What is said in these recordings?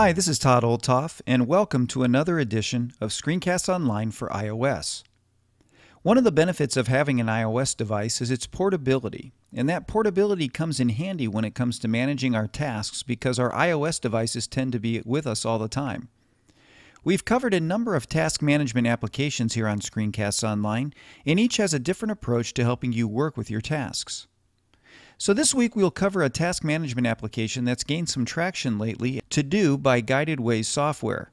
Hi, this is Todd Olthoff, and welcome to another edition of Screencast Online for iOS. One of the benefits of having an iOS device is its portability, and that portability comes in handy when it comes to managing our tasks because our iOS devices tend to be with us all the time. We've covered a number of task management applications here on Screencasts Online, and each has a different approach to helping you work with your tasks. So this week we'll cover a task management application that's gained some traction lately, 2Do by Guided Ways Software.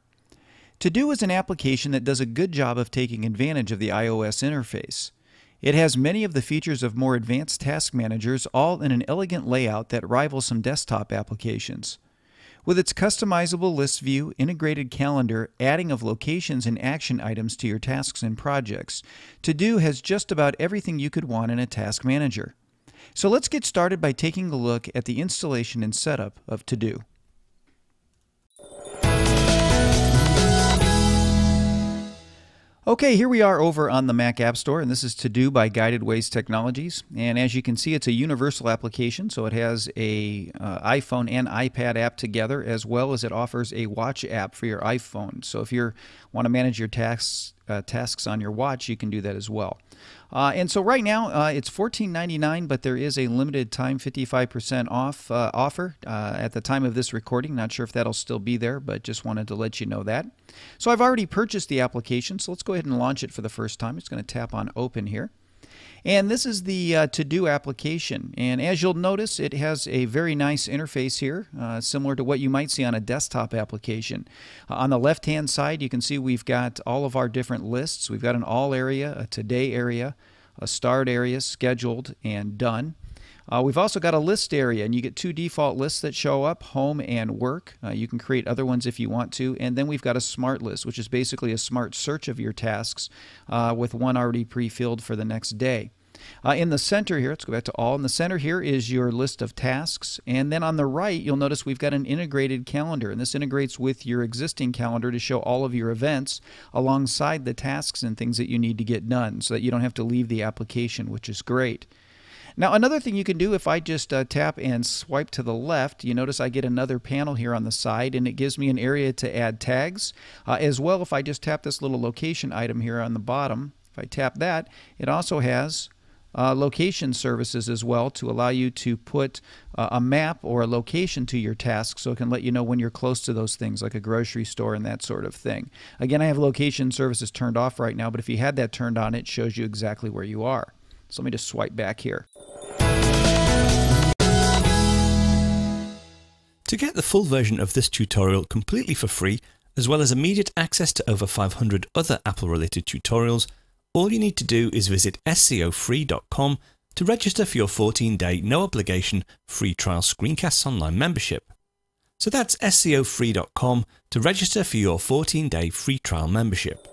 2Do is an application that does a good job of taking advantage of the iOS interface. It has many of the features of more advanced task managers, all in an elegant layout that rivals some desktop applications. With its customizable list view, integrated calendar, adding of locations and action items to your tasks and projects, 2Do has just about everything you could want in a task manager. So let's get started by taking a look at the installation and setup of 2Do. Okay, here we are over on the Mac App Store, and this is 2Do by Guided Ways Technologies. And as you can see, it's a universal application, so it has a iPhone and iPad app together, as well as it offers a watch app for your iPhone. So if you want to manage your tasks on your watch, you can do that as well. And so right now it's $14.99, but there is a limited time 55% off offer at the time of this recording. Not sure if that'll still be there, but just wanted to let you know that. So I've already purchased the application, so let's go ahead and launch it for the first time. It's going to tap on open here. And this is the 2Do application, and as you'll notice, it has a very nice interface here, similar to what you might see on a desktop application. On the left hand side, you can see we've got all of our different lists. We've got an all area, a today area, a start area, scheduled, and done. We've also got a list area, and you get two default lists that show up, home and work. You can create other ones if you want to. And then we've got a smart list, which is basically a smart search of your tasks with one already pre-filled for the next day. In the center here, let's go back to all. In the center here is your list of tasks. And then on the right, you'll notice we've got an integrated calendar. And this integrates with your existing calendar to show all of your events alongside the tasks and things that you need to get done so that you don't have to leave the application, which is great. Now, another thing you can do, if I just tap and swipe to the left, you notice I get another panel here on the side, and it gives me an area to add tags. As well, if I just tap this little location item here on the bottom, if I tap that, it also has location services as well to allow you to put a map or a location to your task, so it can let you know when you're close to those things like a grocery store and that sort of thing. Again, I have location services turned off right now, but if you had that turned on, it shows you exactly where you are. So let me just swipe back here. To get the full version of this tutorial completely for free, as well as immediate access to over 500 other Apple-related tutorials, all you need to do is visit scofree.com to register for your 14-day, no-obligation, free trial Screencasts Online membership. So that's scofree.com to register for your 14-day free trial membership.